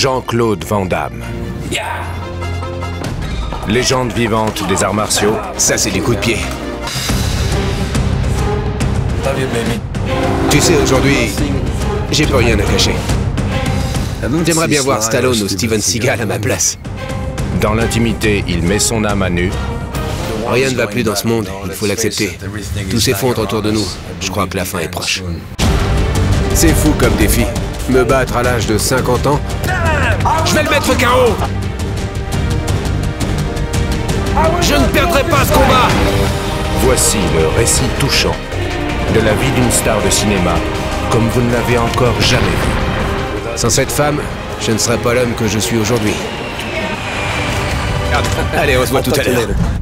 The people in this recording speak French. Jean-Claude Van Damme. Yeah. Légende vivante des arts martiaux. Ça, c'est des coups de pied. Tu sais, aujourd'hui, j'ai plus rien à cacher. J'aimerais bien voir Stallone ou Steven Seagal à ma place. Dans l'intimité, il met son âme à nu. Rien ne va plus dans ce monde, il faut l'accepter. Tout s'effondre autour de nous. Je crois que la fin est proche. C'est fou comme défi. Me battre à l'âge de 50 ans. Je vais le mettre KO. Je ne perdrai pas ce combat. Voici le récit touchant de la vie d'une star de cinéma, comme vous ne l'avez encore jamais vu. Sans cette femme, je ne serais pas l'homme que je suis aujourd'hui. Allez, on se voit tout à l'heure.